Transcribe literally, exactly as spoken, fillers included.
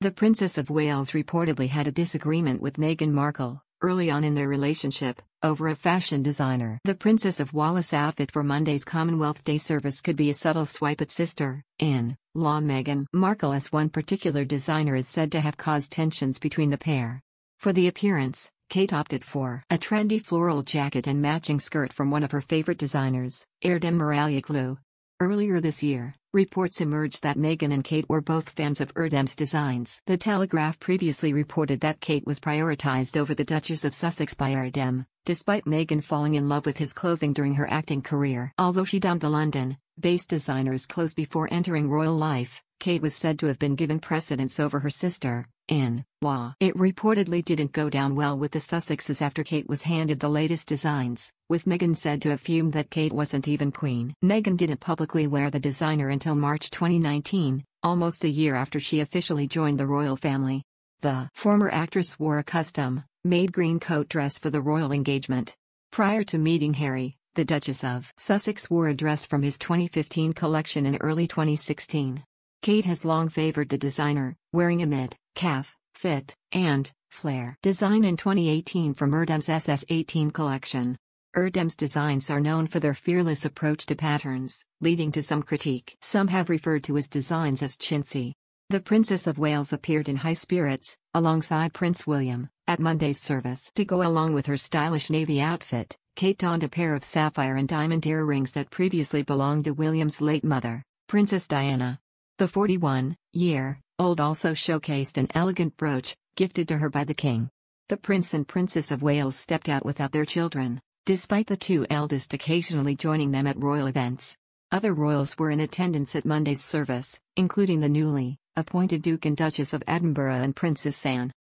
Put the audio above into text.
The Princess of Wales reportedly had a disagreement with Meghan Markle, early on in their relationship, over a fashion designer. The Princess of Wales' outfit for Monday's Commonwealth Day service could be a subtle swipe at sister, Anne-law Meghan Markle, as one particular designer is said to have caused tensions between the pair. For the appearance, Kate opted for a trendy floral jacket and matching skirt from one of her favorite designers, Erdem Moralioglu. Earlier this year, reports emerged that Meghan and Kate were both fans of Erdem's designs. The Telegraph previously reported that Kate was prioritized over the Duchess of Sussex by Erdem, despite Meghan falling in love with his clothing during her acting career. Although she donned the London-based designer's clothes before entering royal life, Kate was said to have been given precedence over her sister, Anne-law. It reportedly didn't go down well with the Sussexes after Kate was handed the latest designs, with Meghan said to have fumed that Kate wasn't even queen. Meghan didn't publicly wear the designer until March twenty nineteen, almost a year after she officially joined the royal family. The former actress wore a custom-made green coat dress for the royal engagement. Prior to meeting Harry, the Duchess of Sussex wore a dress from his twenty fifteen collection in early twenty sixteen. Kate has long favored the designer, wearing a mid-calf, fit, and flare design in twenty eighteen from Erdem's S S eighteen collection. Erdem's designs are known for their fearless approach to patterns, leading to some critique. Some have referred to his designs as chintzy. The Princess of Wales appeared in high spirits, alongside Prince William, at Monday's service. To go along with her stylish navy outfit, Kate donned a pair of sapphire and diamond earrings that previously belonged to William's late mother, Princess Diana. The forty-one-year-old also showcased an elegant brooch, gifted to her by the king. The Prince and Princess of Wales stepped out without their children, despite the two eldest occasionally joining them at royal events. Other royals were in attendance at Monday's service, including the newly appointed Duke and Duchess of Edinburgh and Princess Anne.